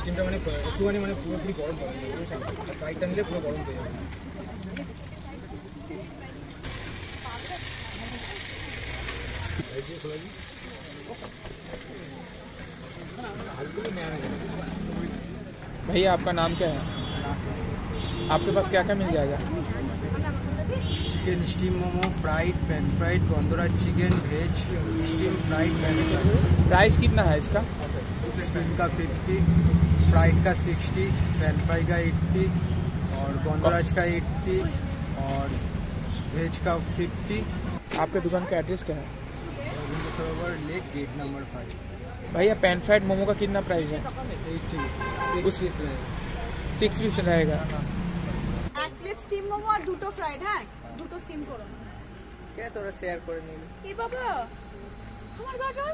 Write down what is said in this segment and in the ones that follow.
স্টিমটা মানে একটু মানে মানে পুরোপুরি গরম হবে ফ্রাইটা নিলে পুরো গরম হয়ে যাবে। भैया आपका नाम क्या है? आपके पास क्या क्या मिल जाएगा? Chicken steam momo, fried pan fried, गोंदोरा chicken, veg steam fried pan. Price कितना है इसका? स्टीम का 50, फ्राइड का 60, पैन फ्राई का 80 और गोंदोराज का 80 और वेज का 50। आपके दुकान का एड्रेस क्या है? Rabindra Sarovar lake gate number 5। भैया पैन फ्राइड मोमो का कितना प्राइस है? 6 पीस रहेगा। एक प्लेट स्टीम मोमो और দুটো फ्राइड है, দুটো स्टीम করো। क्या तोरा शेयर করে নিবি? এই বাবা আমার গাজর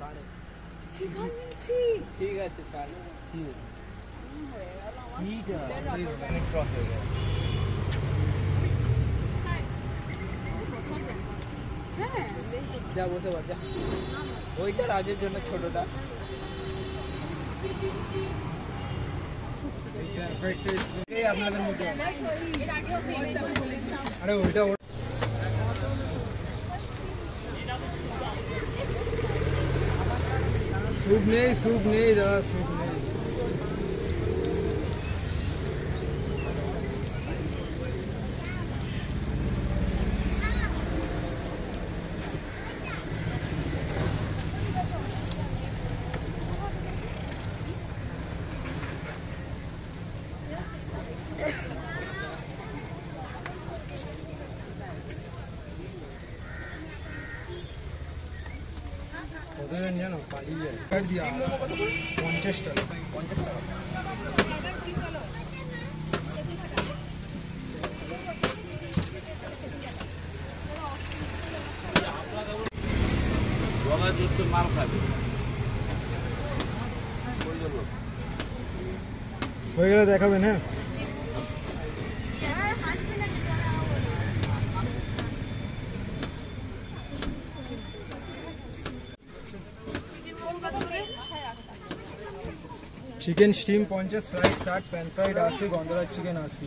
পারে। ঠিক আছে। ঠিক আছে চলো। এইটা ক্রস হয়ে গেল। হ্যাঁ। যা বসে বসে যা। ওইটা রাজের জন্য ছোটটা এই আপনাদের মধ্যে এর আগেও পেয়েছিলাম বলেছিলাম। আরে ওইটা সুপ নেই দাদা, সুপ নেই। माल खाते देखा मैंने chicken steam 50, fried 60, pan fried 80, गोंदरा चिकन 80।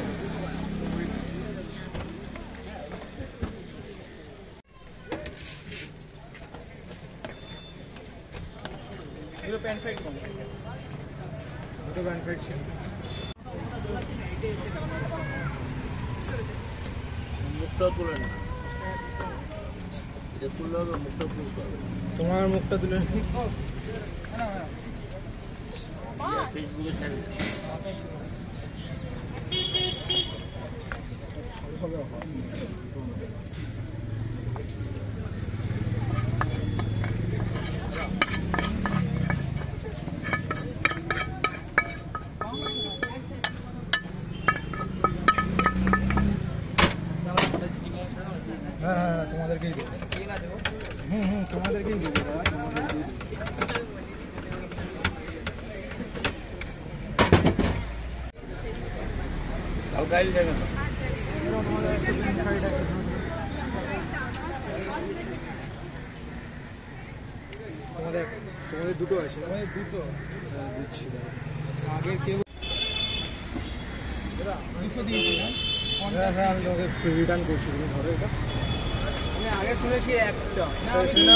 তোমার মুখটা তুলে দুটো আগে কেউ দিয়েছি না। আমি তোকে রিটার্ন করছি তুমি ধরো এটা আমি আগে শুনেছি একটা